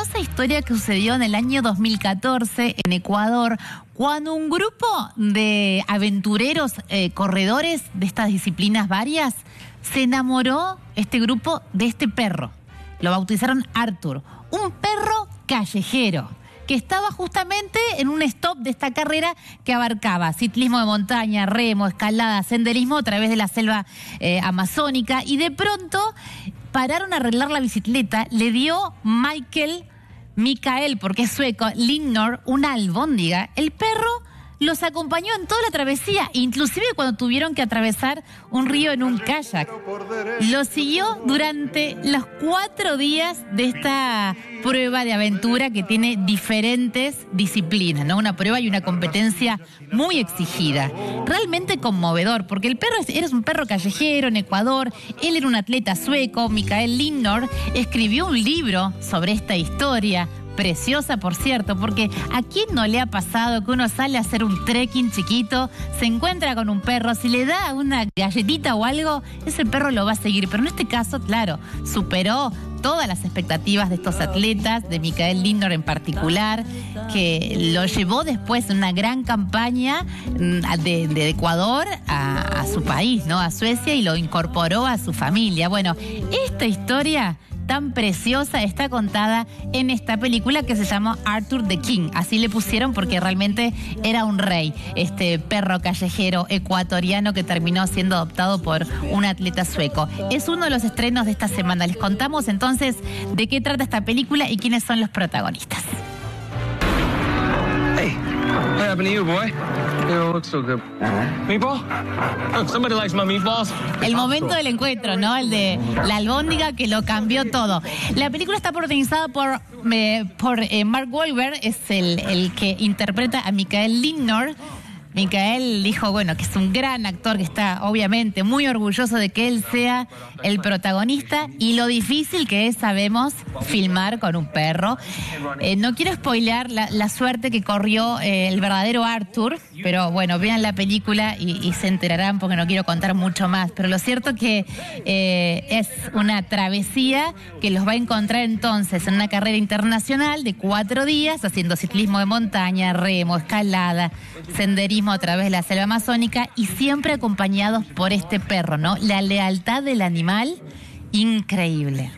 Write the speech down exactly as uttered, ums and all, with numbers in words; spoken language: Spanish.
curiosa historia que sucedió en el año dos mil catorce en Ecuador, cuando un grupo de aventureros, eh, corredores de estas disciplinas varias, se enamoró este grupo de este perro. Lo bautizaron Arthur, un perro callejero que estaba justamente en un stop de esta carrera que abarcaba ciclismo de montaña, remo, escalada, senderismo a través de la selva eh, amazónica, y de pronto pararon a arreglar la bicicleta. Le dio Mikael, Mikael porque es sueco, Lindor, una albóndiga. El perro los acompañó en toda la travesía, inclusive cuando tuvieron que atravesar un río en un kayak. Lo siguió durante los cuatro días de esta prueba de aventura que tiene diferentes disciplinas, ¿no? Una prueba y una competencia muy exigida. Realmente conmovedor, porque el perro era un perro callejero en Ecuador, él era un atleta sueco. Mikael Lindor escribió un libro sobre esta historia, preciosa, por cierto, porque ¿a quién no le ha pasado que uno sale a hacer un trekking chiquito, se encuentra con un perro, si le da una galletita o algo, ese perro lo va a seguir? Pero en este caso, claro, superó todas las expectativas de estos atletas, de Mikael Lindor en particular, que lo llevó después en una gran campaña de, de Ecuador a, a su país, ¿no? A Suecia, y lo incorporó a su familia. Bueno, esta historia tan preciosa está contada en esta película que se llama Arthur the King. Así le pusieron porque realmente era un rey, este perro callejero ecuatoriano que terminó siendo adoptado por un atleta sueco. Es uno de los estrenos de esta semana. Les contamos entonces de qué trata esta película y quiénes son los protagonistas. Hey, what happened to you, boy? El momento del encuentro, ¿no? El de la albóndiga que lo cambió todo. La película está protagonizada por, eh, por eh, Mark Wolver, es el, el que interpreta a Mikael Lindor. Mikael dijo, bueno, que es un gran actor, que está obviamente muy orgulloso de que él sea el protagonista, y lo difícil que es, sabemos, filmar con un perro. Eh, no quiero spoilear la, la suerte que corrió eh, el verdadero Arthur, pero bueno, vean la película y, y se enterarán, porque no quiero contar mucho más. Pero lo cierto que eh, es una travesía que los va a encontrar entonces en una carrera internacional de cuatro días, haciendo ciclismo de montaña, remo, escalada, senderismo a través de la selva amazónica, y siempre acompañados por este perro, ¿no? La lealtad del animal, increíble.